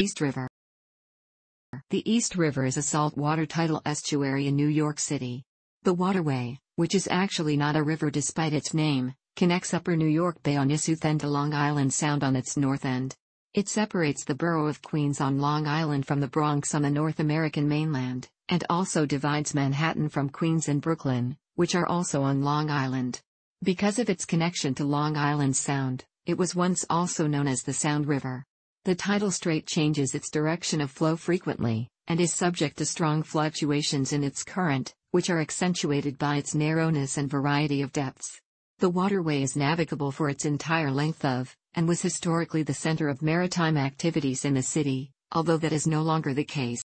East River. The East River is a saltwater tidal estuary in New York City. The waterway, which is actually not a river despite its name, connects Upper New York Bay on its south end to Long Island Sound on its north end. It separates the borough of Queens on Long Island from the Bronx on the North American mainland, and also divides Manhattan from Queens and Brooklyn, which are also on Long Island. Because of its connection to Long Island Sound, it was once also known as the Sound River. The tidal strait changes its direction of flow frequently, and is subject to strong fluctuations in its current, which are accentuated by its narrowness and variety of depths. The waterway is navigable for its entire length of, and was historically the center of maritime activities in the city, although that is no longer the case.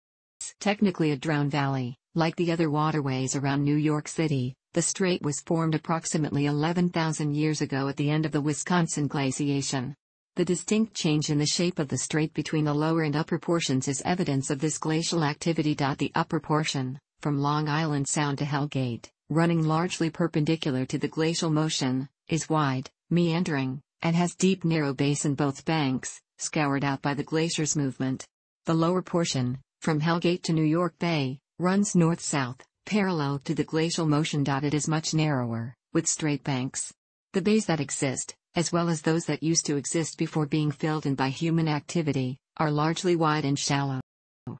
Technically a drowned valley, like the other waterways around New York City, the strait was formed approximately 11,000 years ago at the end of the Wisconsin glaciation. The distinct change in the shape of the strait between the lower and upper portions is evidence of this glacial activity. The upper portion, from Long Island Sound to Hell Gate, running largely perpendicular to the glacial motion, is wide, meandering, and has deep narrow bays in both banks, scoured out by the glacier's movement. The lower portion, from Hell Gate to New York Bay, runs north-south, parallel to the glacial motion. It is much narrower, with straight banks. The bays that exist, as well as those that used to exist before being filled in by human activity, are largely wide and shallow.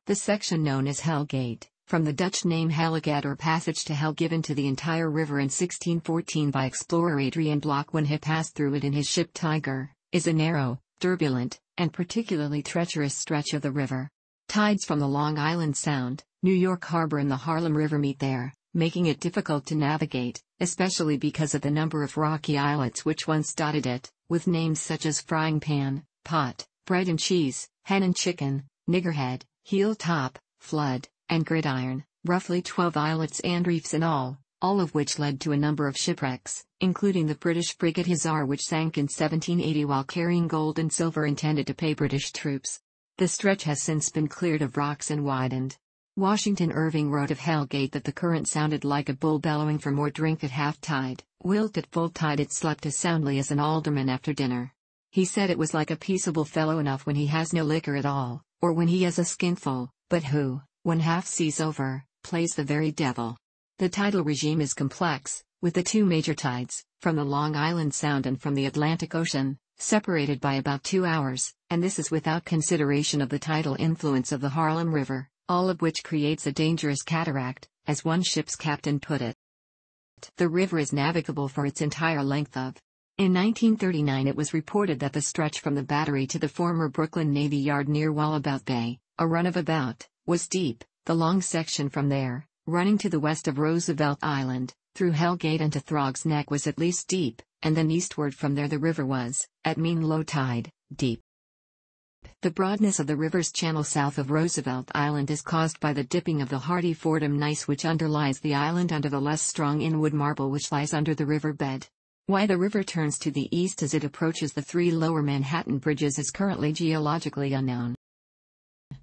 The section known as Hell Gate, from the Dutch name Hellegat or passage to hell given to the entire river in 1614 by explorer Adrian Block when he passed through it in his ship Tiger, is a narrow, turbulent, and particularly treacherous stretch of the river. Tides from the Long Island Sound, New York Harbor and the Harlem River meet there, making it difficult to navigate, especially because of the number of rocky islets which once dotted it, with names such as Frying Pan, Pot, Bread and Cheese, Hen and Chicken, Niggerhead, Heel Top, Flood, and Gridiron, roughly 12 islets and reefs in all of which led to a number of shipwrecks, including the British frigate Hussar which sank in 1780 while carrying gold and silver intended to pay British troops. The stretch has since been cleared of rocks and widened. Washington Irving wrote of Hell Gate that the current sounded like a bull bellowing for more drink at half tide, whilst at full tide it slept as soundly as an alderman after dinner. He said it was like a peaceable fellow enough when he has no liquor at all, or when he has a skinful, but who, when half seas over, plays the very devil. The tidal regime is complex, with the two major tides, from the Long Island Sound and from the Atlantic Ocean, separated by about 2 hours, and this is without consideration of the tidal influence of the Harlem River, all of which creates a dangerous cataract, as one ship's captain put it. The river is navigable for its entire length of. In 1939 it was reported that the stretch from the Battery to the former Brooklyn Navy Yard near Wallabout Bay, a run of about, was deep, the long section from there, running to the west of Roosevelt Island, through Hell Gate and to Throg's Neck was at least deep, and then eastward from there the river was, at mean low tide, deep. The broadness of the river's channel south of Roosevelt Island is caused by the dipping of the hardy Fordham gneiss which underlies the island under the less strong Inwood marble which lies under the river bed. Why the river turns to the east as it approaches the three lower Manhattan bridges is currently geologically unknown.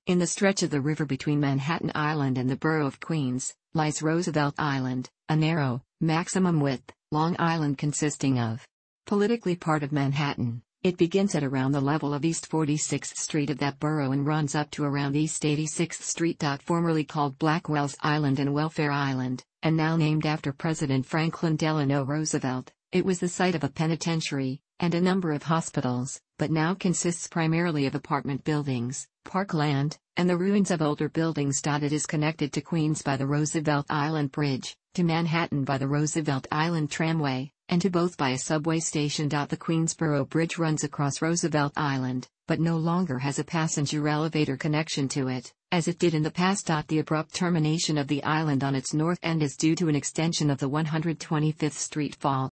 In the stretch of the river between Manhattan Island and the borough of Queens, lies Roosevelt Island, a narrow, maximum width, Long Island consisting of. Politically part of Manhattan, it begins at around the level of East 46th Street of that borough and runs up to around East 86th Street. Formerly called Blackwell's Island and Welfare Island, and now named after President Franklin Delano Roosevelt, it was the site of a penitentiary, and a number of hospitals, but now consists primarily of apartment buildings, parkland, and the ruins of older buildings. It is connected to Queens by the Roosevelt Island Bridge, to Manhattan by the Roosevelt Island Tramway, and to both by a subway station. The Queensboro Bridge runs across Roosevelt Island, but no longer has a passenger elevator connection to it, as it did in the past. The abrupt termination of the island on its north end is due to an extension of the 125th Street Fault.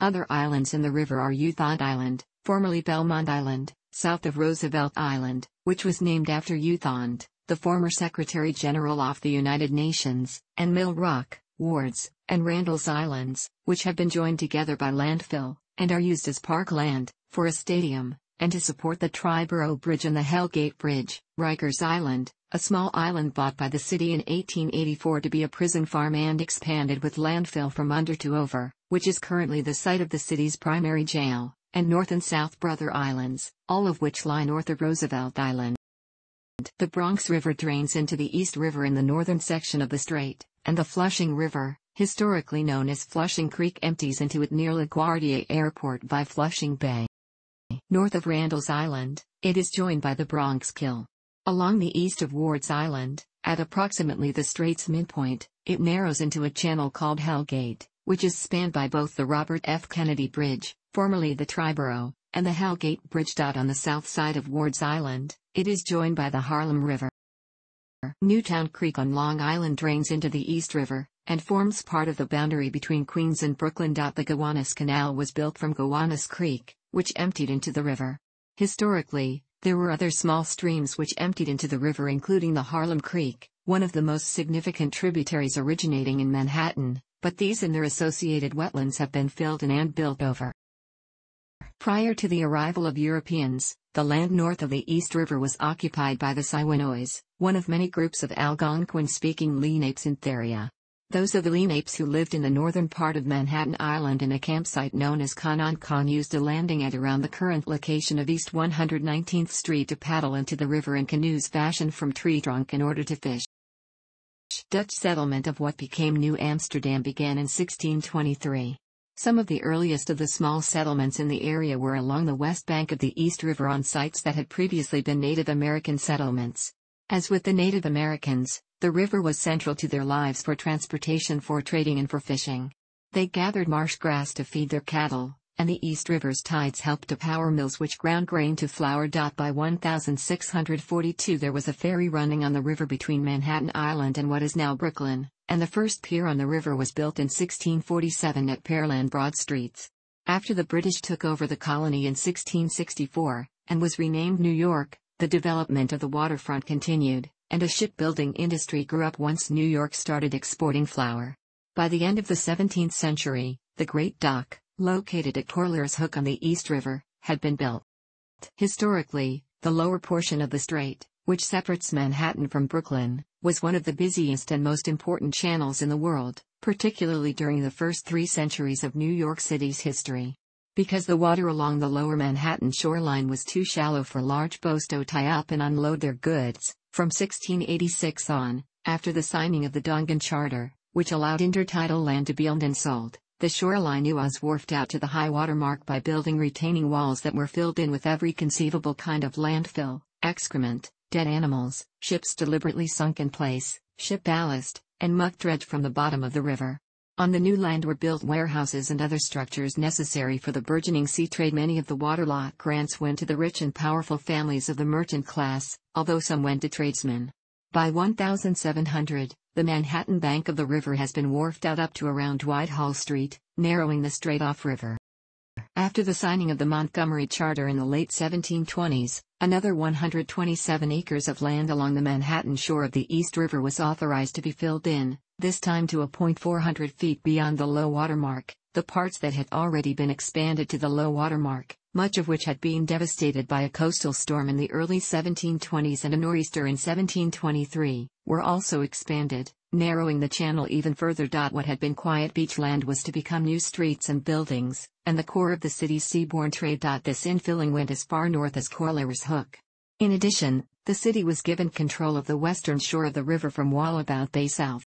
Other islands in the river are Uthond Island, formerly Belmont Island, south of Roosevelt Island, which was named after Uthond, the former Secretary General of the United Nations, and Mill Rock, Wards, and Randall's Islands, which have been joined together by landfill, and are used as parkland, for a stadium, and to support the Triborough Bridge and the Hell Gate Bridge. Rikers Island, a small island bought by the city in 1884 to be a prison farm and expanded with landfill from under to over, which is currently the site of the city's primary jail, and North and South Brother Islands, all of which lie north of Roosevelt Island. Island. The Bronx River drains into the East River in the northern section of the strait, and the Flushing River, historically known as Flushing Creek, empties into it near LaGuardia Airport by Flushing Bay. North of Randall's Island, it is joined by the Bronxkill. Along the east of Wards Island, at approximately the strait's midpoint, it narrows into a channel called Hell Gate, which is spanned by both the Robert F. Kennedy Bridge, formerly the Triborough, and the Hell Gate Bridge. On the south side of Wards Island, it is joined by the Harlem River. Newtown Creek on Long Island drains into the East River, and forms part of the boundary between Queens and Brooklyn. The Gowanus Canal was built from Gowanus Creek, which emptied into the river. Historically, there were other small streams which emptied into the river, including the Harlem Creek, one of the most significant tributaries originating in Manhattan, but these and their associated wetlands have been filled in and built over. Prior to the arrival of Europeans, the land north of the East River was occupied by the Siwanois, one of many groups of Algonquin-speaking Lenapes in Theria. Those of the Lenapes who lived in the northern part of Manhattan Island in a campsite known as Cononcon used a landing at around the current location of East 119th Street to paddle into the river in canoes fashioned from tree trunk in order to fish. Dutch settlement of what became New Amsterdam began in 1623. Some of the earliest of the small settlements in the area were along the west bank of the East River on sites that had previously been Native American settlements. As with the Native Americans, the river was central to their lives for transportation, for trading, and for fishing. They gathered marsh grass to feed their cattle, and the East River's tides helped to power mills which ground grain to flour. By 1642 there was a ferry running on the river between Manhattan Island and what is now Brooklyn, and the first pier on the river was built in 1647 at Pearland Broad Streets. After the British took over the colony in 1664, and was renamed New York, the development of the waterfront continued, and a shipbuilding industry grew up once New York started exporting flour. By the end of the 17th century, the Great Dock, located at Corlear's Hook on the East River, had been built. Historically, the lower portion of the strait, which separates Manhattan from Brooklyn, was one of the busiest and most important channels in the world, particularly during the first 3 centuries of New York City's history. Because the water along the lower Manhattan shoreline was too shallow for large boats to tie up and unload their goods, from 1686 on, after the signing of the Dongan Charter, which allowed intertidal land to be owned and sold, the shoreline was wharfed out to the high water mark by building retaining walls that were filled in with every conceivable kind of landfill, excrement, dead animals, ships deliberately sunk in place, ship ballast, and muck dredge from the bottom of the river. On the new land were built warehouses and other structures necessary for the burgeoning sea trade. Many of the waterlogged grants went to the rich and powerful families of the merchant class, although some went to tradesmen. By 1700, the Manhattan bank of the river has been wharfed out up to around Whitehall Street, narrowing the strait off river. After the signing of the Montgomery Charter in the late 1720s, another 127 acres of land along the Manhattan shore of the East River was authorized to be filled in, this time to a point 400 feet beyond the low water mark, the parts that had already been expanded to the low water mark, much of which had been devastated by a coastal storm in the early 1720s and a nor'easter in 1723, were also expanded, narrowing the channel even further. What had been quiet beachland was to become new streets and buildings, and the core of the city's seaborne trade. This infilling went as far north as Corlear's Hook. In addition, the city was given control of the western shore of the river from Wallabout Bay south.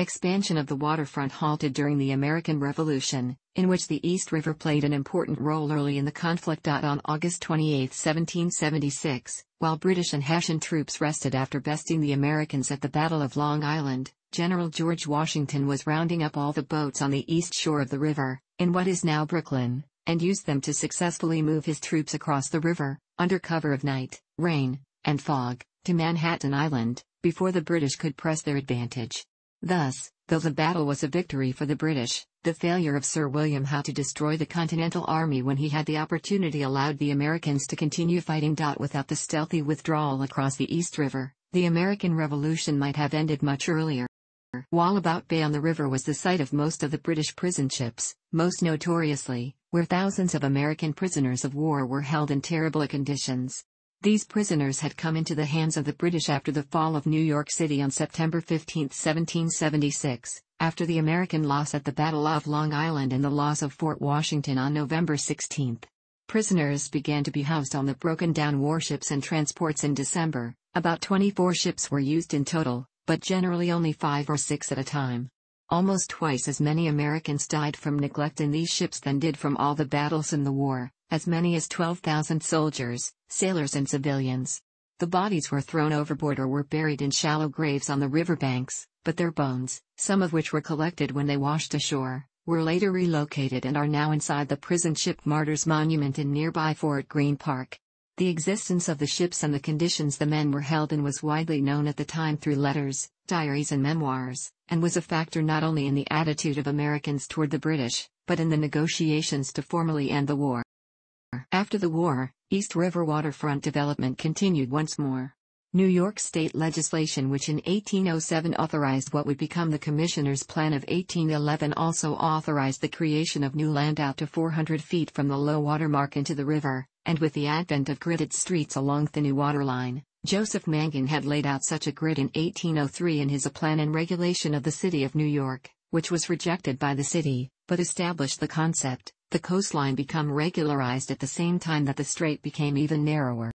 Expansion of the waterfront halted during the American Revolution, in which the East River played an important role early in the conflict. On August 28, 1776, while British and Hessian troops rested after besting the Americans at the Battle of Long Island, General George Washington was rounding up all the boats on the east shore of the river, in what is now Brooklyn, and used them to successfully move his troops across the river, under cover of night, rain, and fog, to Manhattan Island, before the British could press their advantage. Thus, though the battle was a victory for the British, the failure of Sir William Howe to destroy the Continental Army when he had the opportunity allowed the Americans to continue fighting. Without the stealthy withdrawal across the East River, the American Revolution might have ended much earlier. Wallabout Bay on the river was the site of most of the British prison ships, most notoriously, where thousands of American prisoners of war were held in terrible conditions. These prisoners had come into the hands of the British after the fall of New York City on September 15, 1776, after the American loss at the Battle of Long Island and the loss of Fort Washington on November 16. Prisoners began to be housed on the broken-down warships and transports in December, About 24 ships were used in total, but generally only 5 or 6 at a time. Almost twice as many Americans died from neglect in these ships than did from all the battles in the war, as many as 12,000 soldiers, sailors and civilians. The bodies were thrown overboard or were buried in shallow graves on the riverbanks, but their bones, some of which were collected when they washed ashore, were later relocated and are now inside the prison ship martyrs monument in nearby Fort Greene Park. The existence of the ships and the conditions the men were held in was widely known at the time through letters, diaries and memoirs, and was a factor not only in the attitude of Americans toward the British, but in the negotiations to formally end the war. After the war, East River waterfront development continued once more. New York state legislation, which in 1807 authorized what would become the Commissioners' Plan of 1811, also authorized the creation of new land out to 400 feet from the low water mark into the river, and with the advent of gridded streets along the new waterline, Joseph Mangan had laid out such a grid in 1803 in his A Plan and Regulation of the City of New York, which was rejected by the city, but established the concept, the coastline become regularized at the same time that the strait became even narrower.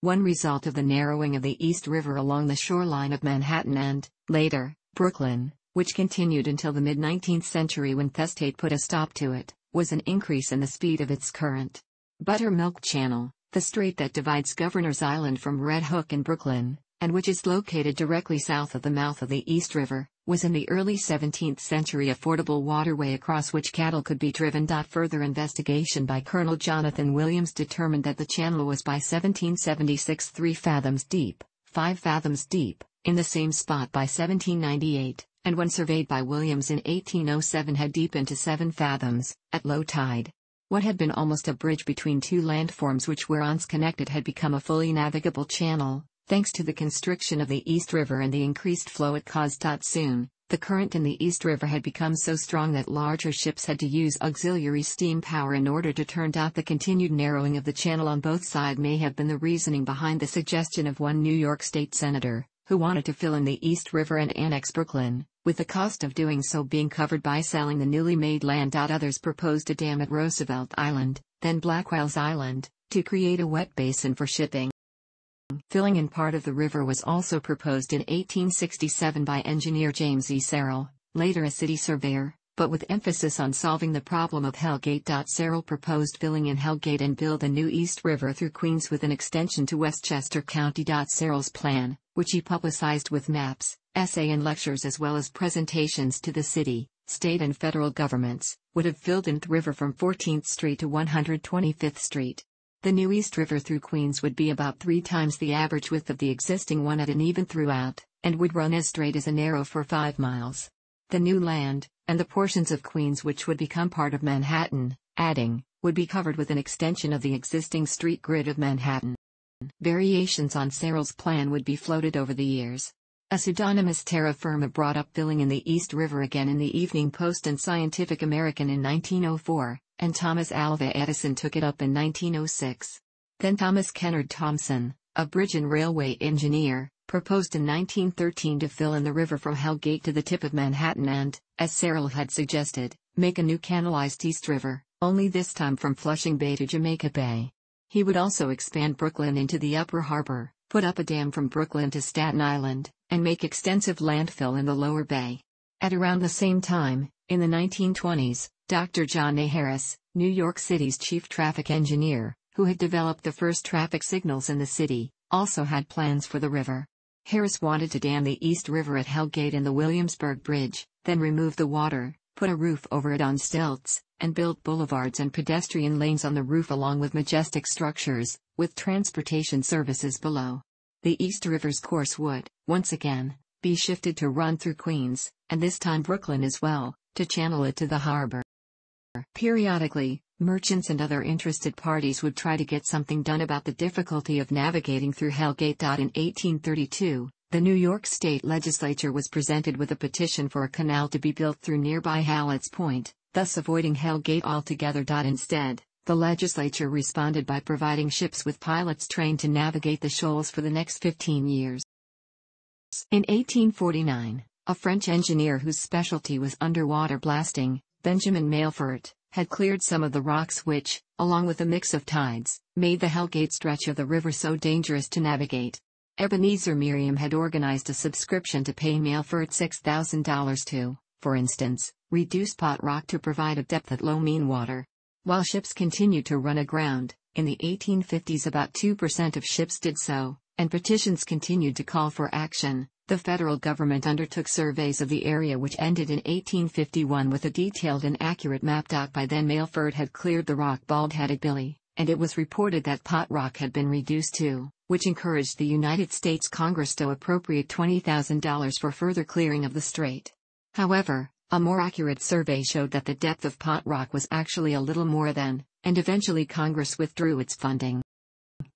One result of the narrowing of the East River along the shoreline of Manhattan and, later, Brooklyn, which continued until the mid-19th century when Thestate put a stop to it, was an increase in the speed of its current. Buttermilk Channel, the strait that divides Governor's Island from Red Hook in Brooklyn, and which is located directly south of the mouth of the East River, was in the early 17th century a fordable waterway across which cattle could be driven. Further investigation by Colonel Jonathan Williams determined that the channel was by 1776 3 fathoms deep, 5 fathoms deep, in the same spot by 1798, and when surveyed by Williams in 1807 had deepened to 7 fathoms, at low tide. What had been almost a bridge between two landforms which were once connected had become a fully navigable channel, thanks to the constriction of the East River and the increased flow it caused. Soon, the current in the East River had become so strong that larger ships had to use auxiliary steam power in order to turn. The continued narrowing of the channel on both sides may have been the reasoning behind the suggestion of one New York state senator, who wanted to fill in the East River and annex Brooklyn, with the cost of doing so being covered by selling the newly made land. Others proposed a dam at Roosevelt Island, then Blackwell's Island, to create a wet basin for shipping. Filling in part of the river was also proposed in 1867 by engineer James E. Serrell, later a city surveyor, but with emphasis on solving the problem of Hell Gate. Serrell proposed filling in Hell Gate and build a new East River through Queens with an extension to Westchester County. Serrell's plan, which he publicized with maps, essay and lectures as well as presentations to the city, state and federal governments, would have filled in the river from 14th Street to 125th Street. The new East River through Queens would be about 3 times the average width of the existing one at an even throughout, and would run as straight as an arrow for 5 miles. The new land, and the portions of Queens which would become part of Manhattan, adding, would be covered with an extension of the existing street grid of Manhattan. Variations on Serrell's plan would be floated over the years. A pseudonymous terra firma brought up filling in the East River again in the Evening Post and Scientific American in 1904. And Thomas Alva Edison took it up in 1906. Then Thomas Kennard Thompson, a bridge and railway engineer, proposed in 1913 to fill in the river from Hell Gate to the tip of Manhattan and, as Serrell had suggested, make a new canalized East River, only this time from Flushing Bay to Jamaica Bay. He would also expand Brooklyn into the Upper Harbor, put up a dam from Brooklyn to Staten Island, and make extensive landfill in the Lower Bay. At around the same time, in the 1920s, Dr. John A. Harris, New York City's chief traffic engineer, who had developed the first traffic signals in the city, also had plans for the river. Harris wanted to dam the East River at Hell Gate and the Williamsburg Bridge, then remove the water, put a roof over it on stilts, and build boulevards and pedestrian lanes on the roof along with majestic structures, with transportation services below. The East River's course would, once again, be shifted to run through Queens, and this time Brooklyn as well, to channel it to the harbor. Periodically, merchants and other interested parties would try to get something done about the difficulty of navigating through Hell Gate. In 1832, the New York State Legislature was presented with a petition for a canal to be built through nearby Hallett's Point, thus avoiding Hell Gate altogether. Instead, the legislature responded by providing ships with pilots trained to navigate the shoals for the next 15 years. In 1849, a French engineer whose specialty was underwater blasting, Benjamin Mailfert, had cleared some of the rocks which, along with a mix of tides, made the Hell Gate stretch of the river so dangerous to navigate. Ebenezer Miriam had organized a subscription to pay mail for at $6,000 to, for instance, reduce Pot Rock to provide a depth at low mean water. While ships continued to run aground, in the 1850s about 2% of ships did so, and petitions continued to call for action, the federal government undertook surveys of the area which ended in 1851 with a detailed and accurate map. By then Mailford had cleared the rock bald-headed Billy, and it was reported that Pot Rock had been reduced to, which encouraged the United States Congress to appropriate $20,000 for further clearing of the strait. However, a more accurate survey showed that the depth of Pot Rock was actually a little more than, and eventually Congress withdrew its funding.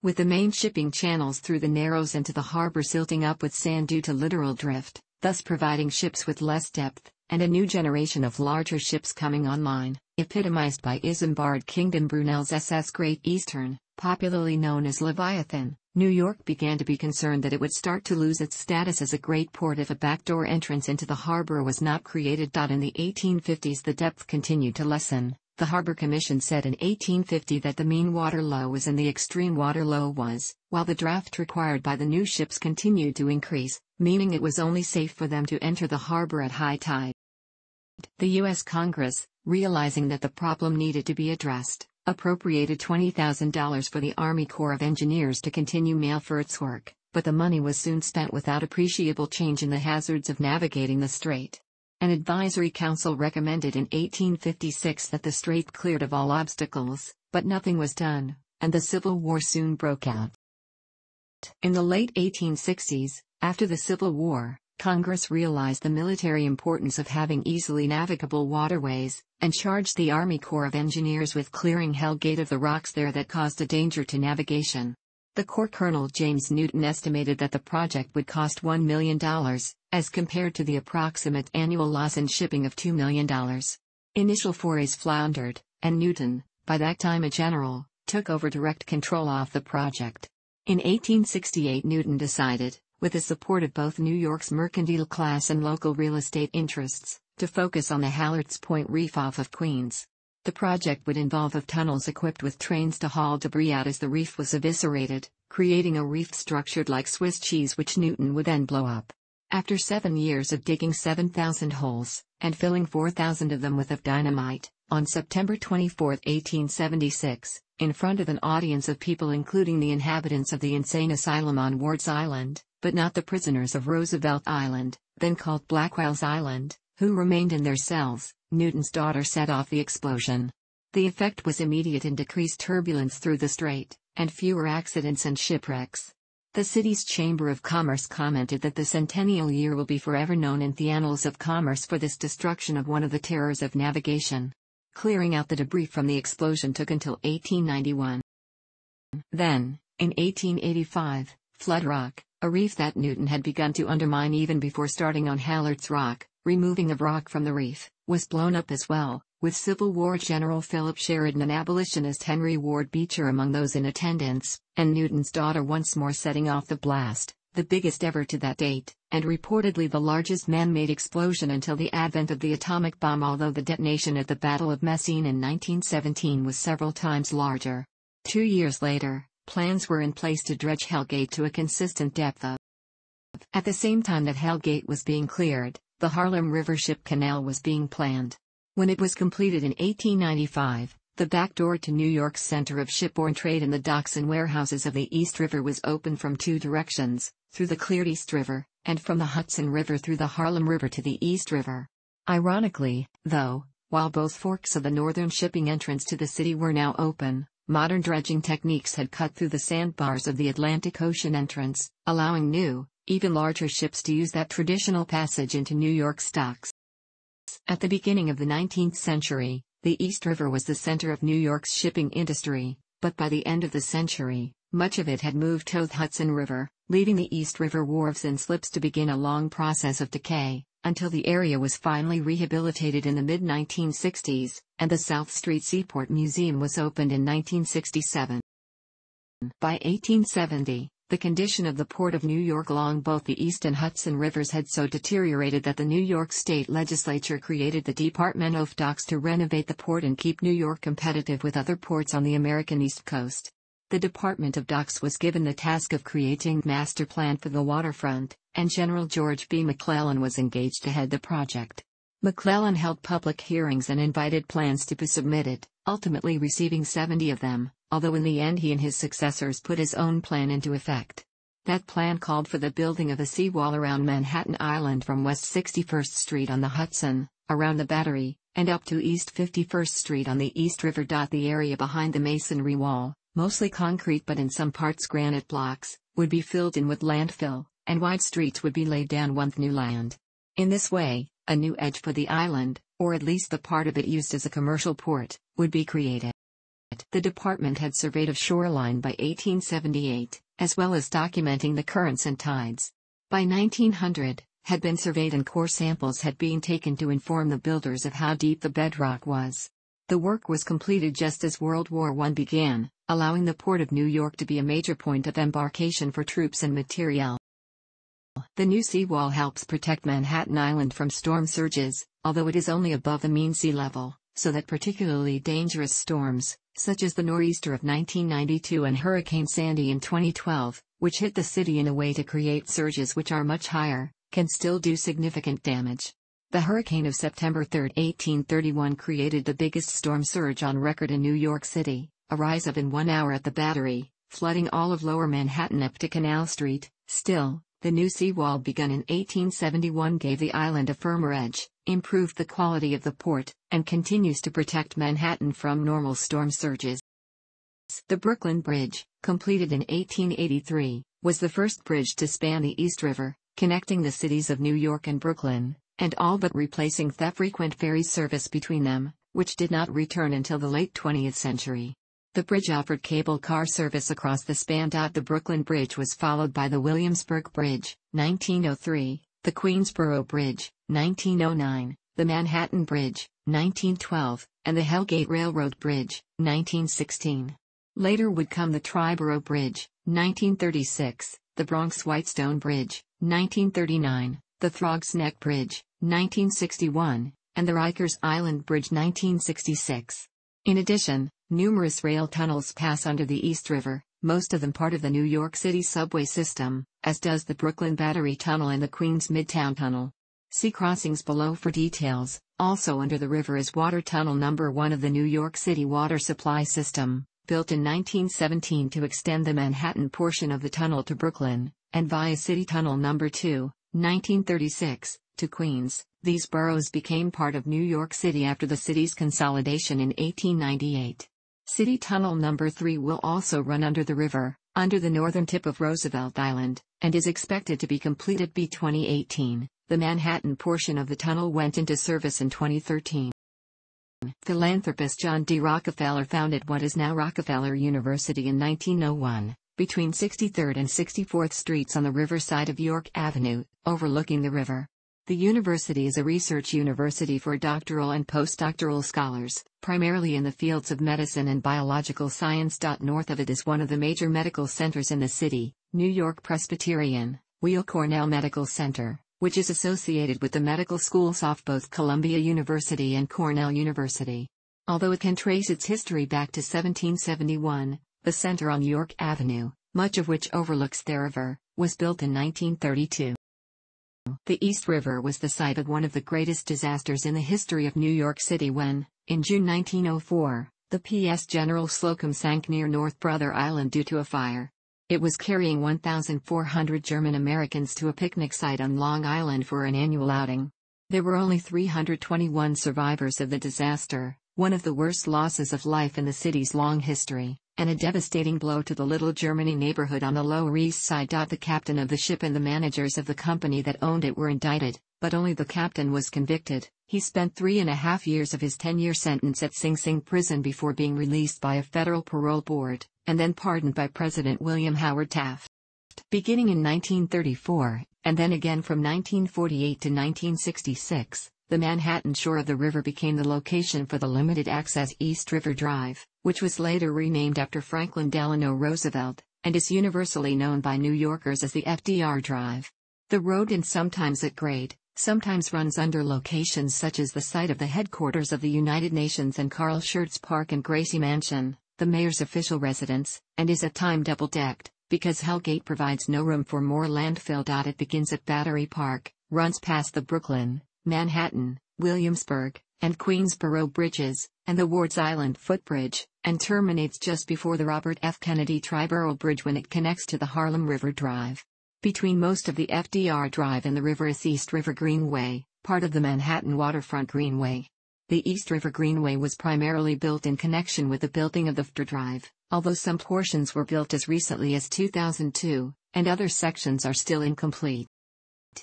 With the main shipping channels through the Narrows and to the harbor silting up with sand due to littoral drift, thus providing ships with less depth, and a new generation of larger ships coming online, epitomized by Isambard Kingdom Brunel's SS Great Eastern, popularly known as Leviathan, New York began to be concerned that it would start to lose its status as a great port if a backdoor entrance into the harbor was not created. In the 1850s the depth continued to lessen. The Harbor Commission said in 1850 that the mean water low was and the extreme water low was, while the draft required by the new ships continued to increase, meaning it was only safe for them to enter the harbor at high tide. The U.S. Congress, realizing that the problem needed to be addressed, appropriated $20,000 for the Army Corps of Engineers to continue Mailford's work, but the money was soon spent without appreciable change in the hazards of navigating the strait. An advisory council recommended in 1856 that the strait cleared of all obstacles, but nothing was done, and the Civil War soon broke out. In the late 1860s, after the Civil War, Congress realized the military importance of having easily navigable waterways, and charged the Army Corps of Engineers with clearing Hell Gate of the rocks there that caused a danger to navigation. The Corps Colonel James Newton estimated that the project would cost $1 million, as compared to the approximate annual loss in shipping of $2 million. Initial forays floundered, and Newton, by that time a general, took over direct control of the project. In 1868 Newton decided, with the support of both New York's mercantile class and local real estate interests, to focus on the Hallards Point Reef off of Queens. The project would involve of tunnels equipped with trains to haul debris out as the reef was eviscerated, creating a reef structured like Swiss cheese which Newton would then blow up. After 7 years of digging 7,000 holes, and filling 4,000 of them with of dynamite, on September 24, 1876, in front of an audience of people including the inhabitants of the insane asylum on Wards Island, but not the prisoners of Roosevelt Island, then called Blackwell's Island, who remained in their cells, Newton's daughter set off the explosion. The effect was immediate and decreased turbulence through the strait, and fewer accidents and shipwrecks. The city's Chamber of Commerce commented that the centennial year will be forever known in the annals of commerce for this destruction of one of the terrors of navigation. Clearing out the debris from the explosion took until 1891. Then, in 1885, Flood Rock, a reef that Newton had begun to undermine even before starting on Hallards Rock, removing of rock from the reef, was blown up as well, with Civil War General Philip Sheridan and abolitionist Henry Ward Beecher among those in attendance, and Newton's daughter once more setting off the blast, the biggest ever to that date, and reportedly the largest man-made explosion until the advent of the atomic bomb, although the detonation at the Battle of Messines in 1917 was several times larger. 2 years later, plans were in place to dredge Hell Gate to a consistent depth of. At the same time that Hell Gate was being cleared, the Harlem River Ship Canal was being planned. When it was completed in 1895, the back door to New York's center of shipborne trade and the docks and warehouses of the East River was open from two directions, through the cleared East River, and from the Hudson River through the Harlem River to the East River. Ironically, though, while both forks of the northern shipping entrance to the city were now open, modern dredging techniques had cut through the sandbars of the Atlantic Ocean entrance, allowing new, even larger ships to use that traditional passage into New York's docks. At the beginning of the 19th century, the East River was the center of New York's shipping industry, but by the end of the century, much of it had moved to the Hudson River, leaving the East River wharves and slips to begin a long process of decay, until the area was finally rehabilitated in the mid-1960s, and the South Street Seaport Museum was opened in 1967. By 1870, the condition of the Port of New York along both the East and Hudson Rivers had so deteriorated that the New York State Legislature created the Department of Docks to renovate the port and keep New York competitive with other ports on the American East Coast. the Department of Docks was given the task of creating a master plan for the waterfront, and General George B. McClellan was engaged to head the project. McClellan held public hearings and invited plans to be submitted, ultimately receiving 70 of them, although in the end he and his successors put his own plan into effect. That plan called for the building of a seawall around Manhattan Island from West 61st Street on the Hudson, around the Battery, and up to East 51st Street on the East River. The area behind the masonry wall, mostly concrete but in some parts granite blocks, would be filled in with landfill, and wide streets would be laid down with new land. In this way, a new edge for the island, or at least the part of it used as a commercial port, would be created. The department had surveyed of shoreline by 1878, as well as documenting the currents and tides. By 1900, had been surveyed and core samples had been taken to inform the builders of how deep the bedrock was. The work was completed just as World War I began, allowing the port of New York to be a major point of embarkation for troops and materiel. The new seawall helps protect Manhattan Island from storm surges, although it is only above the mean sea level, so that particularly dangerous storms, such as the nor'easter of 1992 and Hurricane Sandy in 2012, which hit the city in a way to create surges which are much higher, can still do significant damage. The hurricane of September 3, 1831 created the biggest storm surge on record in New York City, a rise of in 1 hour at the Battery, flooding all of Lower Manhattan up to Canal Street. Still, the new seawall begun in 1871 gave the island a firmer edge, improved the quality of the port, and continues to protect Manhattan from normal storm surges. The Brooklyn Bridge, completed in 1883, was the first bridge to span the East River, connecting the cities of New York and Brooklyn, and all but replacing the frequent ferry service between them, which did not return until the late 20th century. The bridge offered cable car service across the span. The Brooklyn Bridge was followed by the Williamsburg Bridge, 1903, the Queensboro Bridge, 1909, the Manhattan Bridge, 1912, and the Hell Gate Railroad Bridge, 1916. Later would come the Triborough Bridge, 1936, the Bronx Whitestone Bridge, 1939, the Throg's Neck Bridge, 1961, and the Rikers Island Bridge, 1966. In addition, numerous rail tunnels pass under the East River, most of them part of the New York City subway system, as does the Brooklyn Battery Tunnel and the Queens Midtown Tunnel. See crossings below for details. Also under the river is Water Tunnel No. 1 of the New York City water supply system, built in 1917 to extend the Manhattan portion of the tunnel to Brooklyn, and via City Tunnel No. 2, 1936, to Queens. These boroughs became part of New York City after the city's consolidation in 1898. City Tunnel No. 3 will also run under the river, under the northern tip of Roosevelt Island, and is expected to be completed by 2018. The Manhattan portion of the tunnel went into service in 2013. Philanthropist John D. Rockefeller founded what is now Rockefeller University in 1901, between 63rd and 64th Streets on the riverside of York Avenue, overlooking the river. The university is a research university for doctoral and postdoctoral scholars, primarily in the fields of medicine and biological science. North of it is one of the major medical centers in the city, New York Presbyterian, Weill Cornell Medical Center, which is associated with the medical schools of both Columbia University and Cornell University. Although it can trace its history back to 1771, the center on York Avenue, much of which overlooks the river, was built in 1932. The East River was the site of one of the greatest disasters in the history of New York City when, in June 1904, the P.S. General Slocum sank near North Brother Island due to a fire. It was carrying 1,400 German Americans to a picnic site on Long Island for an annual outing. There were only 321 survivors of the disaster, one of the worst losses of life in the city's long history, and a devastating blow to the Little Germany neighborhood on the Lower East Side. The captain of the ship and the managers of the company that owned it were indicted, but only the captain was convicted. He spent 3.5 years of his 10-year sentence at Sing Sing prison before being released by a federal parole board, and then pardoned by President William Howard Taft. Beginning in 1934, and then again from 1948 to 1966, the Manhattan shore of the river became the location for the limited-access East River Drive, which was later renamed after Franklin Delano Roosevelt, and is universally known by New Yorkers as the FDR Drive. The road in sometimes at grade, sometimes runs under locations such as the site of the headquarters of the United Nations and Carl Schurz Park and Gracie Mansion, the mayor's official residence, and is at times double-decked, because Hell Gate provides no room for more landfill. It begins at Battery Park, runs past the Brooklyn, Manhattan, Williamsburg, and Queensboro Bridges, and the Wards Island footbridge, and terminates just before the Robert F. Kennedy Triborough Bridge when it connects to the Harlem River Drive. Between most of the FDR Drive and the river is East River Greenway, part of the Manhattan Waterfront Greenway. The East River Greenway was primarily built in connection with the building of the FDR Drive, although some portions were built as recently as 2002, and other sections are still incomplete.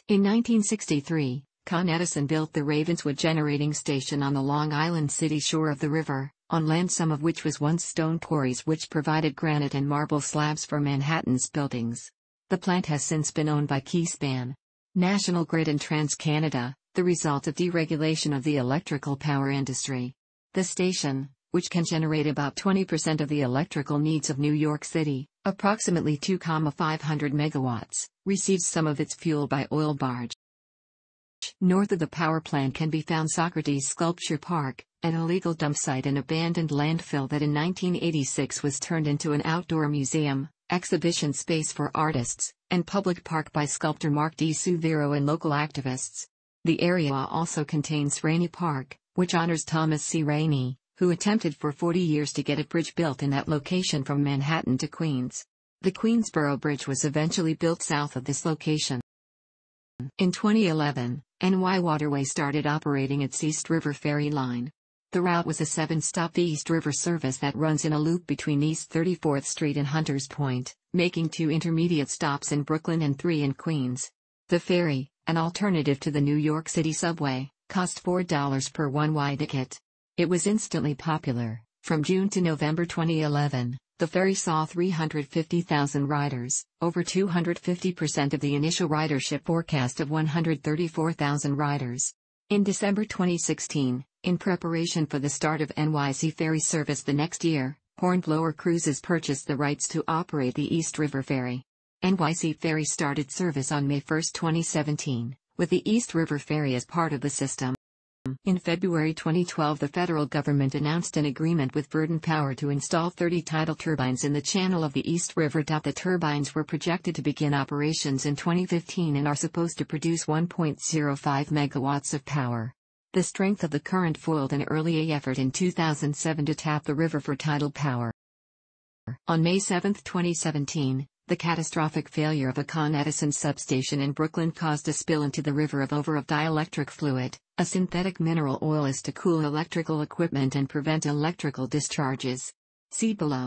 In 1963, Con Edison built the Ravenswood Generating Station on the Long Island City shore of the river, on land some of which was once stone quarries which provided granite and marble slabs for Manhattan's buildings. The plant has since been owned by Keyspan, National Grid and TransCanada, the result of deregulation of the electrical power industry. The station, which can generate about 20% of the electrical needs of New York City, approximately 2,500 megawatts, receives some of its fuel by oil barge. North of the power plant can be found Socrates Sculpture Park, an illegal dump site and abandoned landfill that in 1986 was turned into an outdoor museum, exhibition space for artists, and public park by sculptor Mark D. Suvero and local activists. The area also contains Rainey Park, which honors Thomas C. Rainey, who attempted for 40 years to get a bridge built in that location from Manhattan to Queens. The Queensboro Bridge was eventually built south of this location. In 2011, NY Waterway started operating its East River Ferry Line. The route was a 7-stop East River service that runs in a loop between East 34th Street and Hunters Point, making 2 intermediate stops in Brooklyn and 3 in Queens. The ferry, an alternative to the New York City subway, cost $4 per one-way ticket. It was instantly popular. From June to November 2011, the ferry saw 350,000 riders, over 250% of the initial ridership forecast of 134,000 riders. In December 2016, in preparation for the start of NYC ferry service the next year, Hornblower Cruises purchased the rights to operate the East River Ferry. NYC Ferry started service on May 1, 2017, with the East River Ferry as part of the system. In February 2012, the federal government announced an agreement with Verdant Power to install 30 tidal turbines in the channel of the East River. The turbines were projected to begin operations in 2015 and are supposed to produce 1.05 megawatts of power. The strength of the current foiled an early effort in 2007 to tap the river for tidal power. On May 7, 2017, the catastrophic failure of a Con Edison substation in Brooklyn caused a spill into the river of over of dielectric fluid, a synthetic mineral oil is to cool electrical equipment and prevent electrical discharges. See below.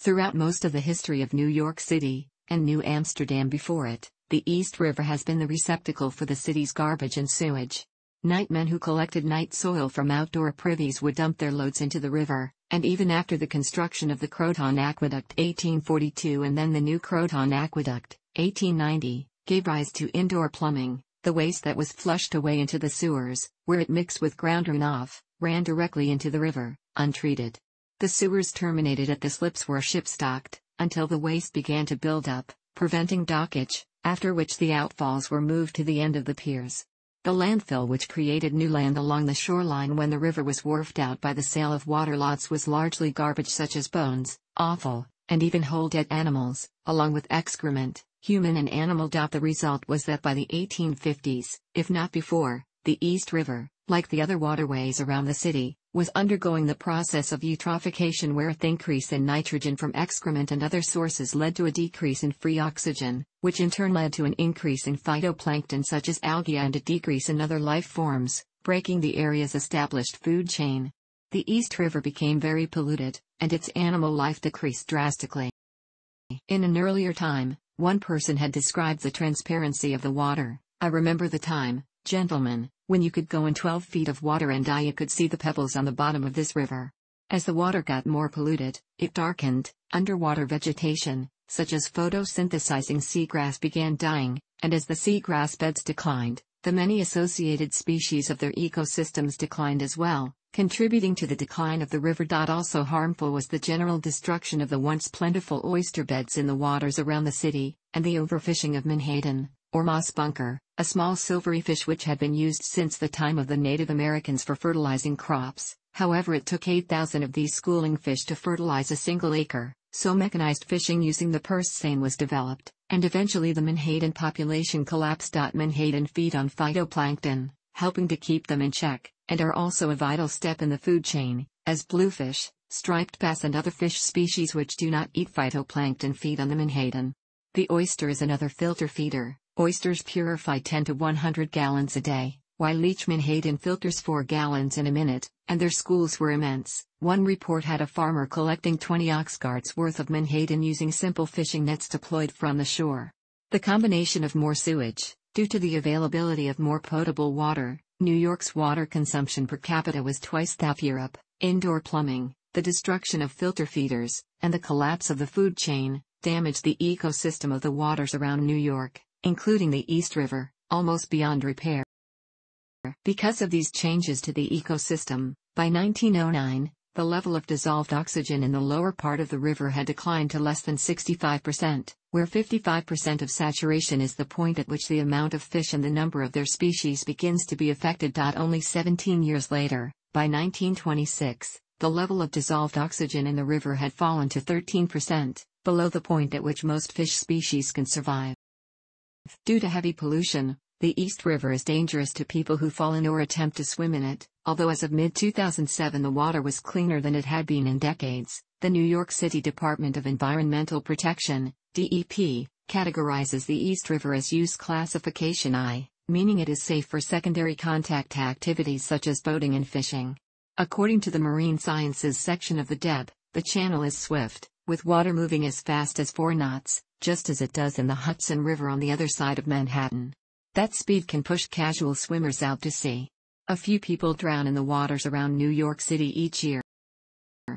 Throughout most of the history of New York City, and New Amsterdam before it, the East River has been the receptacle for the city's garbage and sewage. Nightmen who collected night soil from outdoor privies would dump their loads into the river. And even after the construction of the Croton Aqueduct 1842 and then the new Croton Aqueduct 1890 gave rise to indoor plumbing, the waste that was flushed away into the sewers, where it mixed with ground runoff, ran directly into the river, untreated. The sewers terminated at the slips where ships docked, until the waste began to build up, preventing dockage, after which the outfalls were moved to the end of the piers. The landfill which created new land along the shoreline when the river was wharfed out by the sale of water lots was largely garbage such as bones, offal, and even whole dead animals, along with excrement, human and animal. The result was that by the 1850s, if not before, the East River, like the other waterways around the city, was undergoing the process of eutrophication where the increase in nitrogen from excrement and other sources led to a decrease in free oxygen, which in turn led to an increase in phytoplankton such as algae and a decrease in other life forms, breaking the area's established food chain. The East River became very polluted, and its animal life decreased drastically. In an earlier time, one person had described the transparency of the water. I remember the time, gentlemen, when you could go in 12 feet of water and you could see the pebbles on the bottom of this river. As the water got more polluted, it darkened, underwater vegetation, such as photosynthesizing seagrass began dying, and as the seagrass beds declined, the many associated species of their ecosystems declined as well, contributing to the decline of the river. Also harmful was the general destruction of the once plentiful oyster beds in the waters around the city, and the overfishing of menhaden, or moss bunker, a small silvery fish which had been used since the time of the Native Americans for fertilizing crops, However, it took 8,000 of these schooling fish to fertilize a single acre, so mechanized fishing using the purse seine was developed, and eventually the menhaden population collapsed. Menhaden feed on phytoplankton, helping to keep them in check, and are also a vital step in the food chain, as bluefish, striped bass and other fish species which do not eat phytoplankton feed on the menhaden. The oyster is another filter feeder. Oysters purify 10 to 100 gallons a day, while leech menhaden filters 4 gallons in a minute, and their schools were immense. One report had a farmer collecting 20 oxcarts worth of menhaden using simple fishing nets deployed from the shore. The combination of more sewage, due to the availability of more potable water, New York's water consumption per capita was twice that of Europe, indoor plumbing, the destruction of filter feeders, and the collapse of the food chain, damaged the ecosystem of the waters around New York, including the East River, almost beyond repair. Because of these changes to the ecosystem, by 1909, the level of dissolved oxygen in the lower part of the river had declined to less than 65%, where 55% of saturation is the point at which the amount of fish and the number of their species begins to be affected. Only 17 years later, by 1926, the level of dissolved oxygen in the river had fallen to 13%, below the point at which most fish species can survive. Due to heavy pollution, the East River is dangerous to people who fall in or attempt to swim in it, although as of mid-2007 the water was cleaner than it had been in decades. The New York City Department of Environmental Protection, DEP, categorizes the East River as Use Classification I, meaning it is safe for secondary contact activities such as boating and fishing. According to the Marine Sciences section of the DEP, the channel is swift, with water moving as fast as 4 knots, just as it does in the Hudson River on the other side of Manhattan. That speed can push casual swimmers out to sea. A few people drown in the waters around New York City each year.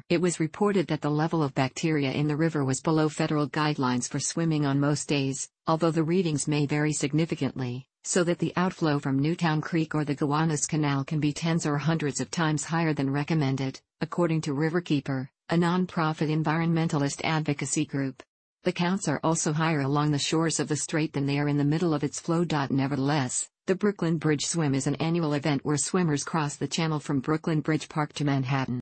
It was reported that the level of bacteria in the river was below federal guidelines for swimming on most days, although the readings may vary significantly, so that the outflow from Newtown Creek or the Gowanus Canal can be tens or hundreds of times higher than recommended, according to Riverkeeper, a non-profit environmentalist advocacy group. The counts are also higher along the shores of the strait than they are in the middle of its flow. Nevertheless, the Brooklyn Bridge Swim is an annual event where swimmers cross the channel from Brooklyn Bridge Park to Manhattan.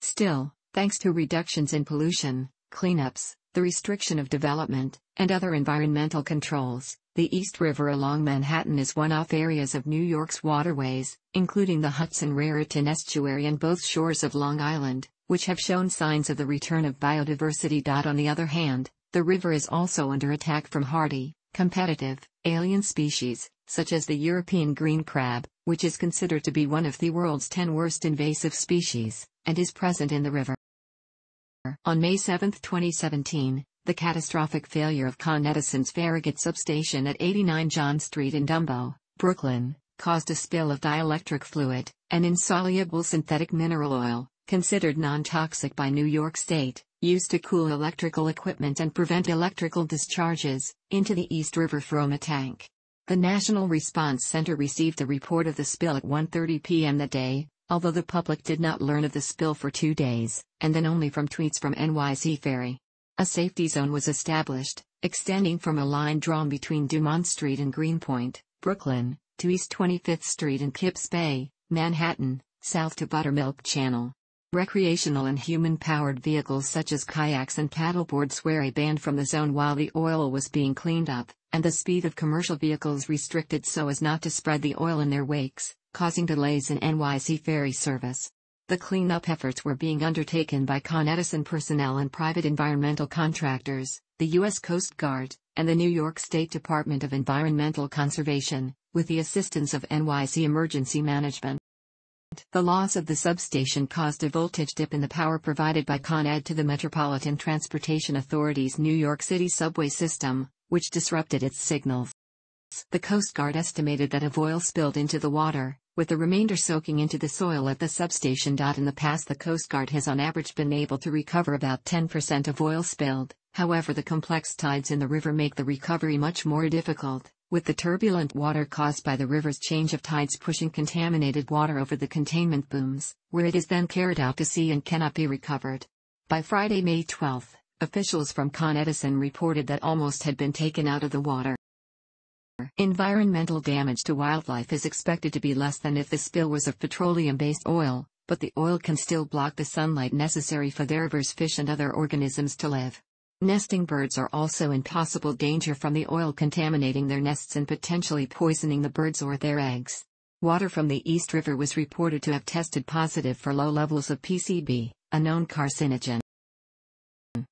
Still, thanks to reductions in pollution, cleanups, the restriction of development, and other environmental controls, the East River along Manhattan is one-off areas of New York's waterways, including the Hudson-Raritan Estuary and both shores of Long Island, which have shown signs of the return of biodiversity. On the other hand, the river is also under attack from hardy, competitive, alien species, such as the European green crab, which is considered to be one of the world's 10 worst invasive species, and is present in the river. On May 7, 2017, the catastrophic failure of Con Edison's Farragut substation at 89 John Street in Dumbo, Brooklyn, caused a spill of dielectric fluid, an insoluble synthetic mineral oil, considered non-toxic by New York State, used to cool electrical equipment and prevent electrical discharges, into the East River from a tank. The National Response Center received a report of the spill at 1:30 p.m. that day, although the public did not learn of the spill for 2 days, and then only from tweets from NYC Ferry. A safety zone was established, extending from a line drawn between Dumont Street and Greenpoint, Brooklyn, to East 25th Street and Kips Bay, Manhattan, south to Buttermilk Channel. Recreational and human-powered vehicles such as kayaks and paddleboards were banned from the zone while the oil was being cleaned up, and the speed of commercial vehicles restricted so as not to spread the oil in their wakes, causing delays in NYC ferry service. The cleanup efforts were being undertaken by Con Edison personnel and private environmental contractors, the U.S. Coast Guard, and the New York State Department of Environmental Conservation, with the assistance of NYC Emergency Management. The loss of the substation caused a voltage dip in the power provided by Con Ed to the Metropolitan Transportation Authority's New York City subway system, which disrupted its signals. The Coast Guard estimated that of oil spilled into the water, with the remainder soaking into the soil at the substation. In the past, the Coast Guard has on average been able to recover about 10% of oil spilled. However, the complex tides in the river make the recovery much more difficult, with the turbulent water caused by the river's change of tides pushing contaminated water over the containment booms, where it is then carried out to sea and cannot be recovered. By Friday, May 12, officials from Con Edison reported that almost had been taken out of the water. Environmental damage to wildlife is expected to be less than if the spill was of petroleum-based oil, but the oil can still block the sunlight necessary for their rivers, fish and other organisms to live. Nesting birds are also in possible danger from the oil contaminating their nests and potentially poisoning the birds or their eggs. Water from the East River was reported to have tested positive for low levels of PCB, a known carcinogen.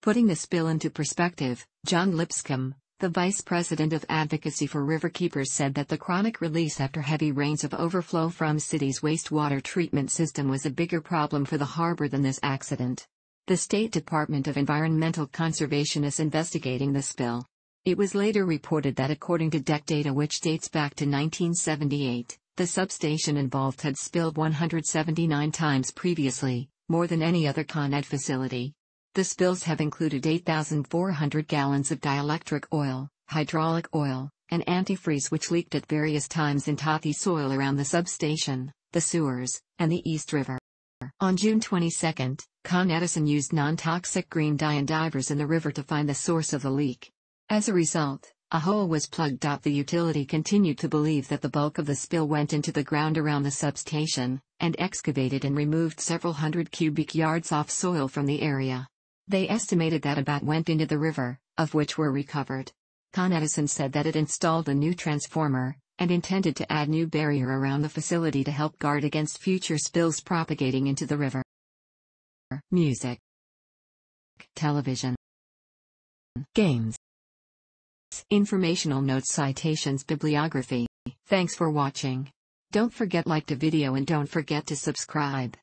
Putting the spill into perspective, John Lipscomb, the vice president of advocacy for riverkeepers, said that the chronic release after heavy rains of overflow from city's wastewater treatment system was a bigger problem for the harbor than this accident. The State Department of Environmental Conservation is investigating the spill. It was later reported that according to DEC data, which dates back to 1978, the substation involved had spilled 179 times previously, more than any other Con Ed facility. The spills have included 8,400 gallons of dielectric oil, hydraulic oil, and antifreeze, which leaked at various times in tothy soil around the substation, the sewers, and the East River. On June 22, Con Edison used non-toxic green dye and divers in the river to find the source of the leak. As a result, a hole was plugged up. The utility continued to believe that the bulk of the spill went into the ground around the substation, and excavated and removed several hundred cubic yards off soil from the area. They estimated that about went into the river, of which were recovered. Con Edison said that it installed a new transformer, and intended to add new barrier around the facility to help guard against future spills propagating into the river. Music, television, games, informational notes, citations, bibliography. Thanks for watching. Don't forget to like the video and don't forget to subscribe.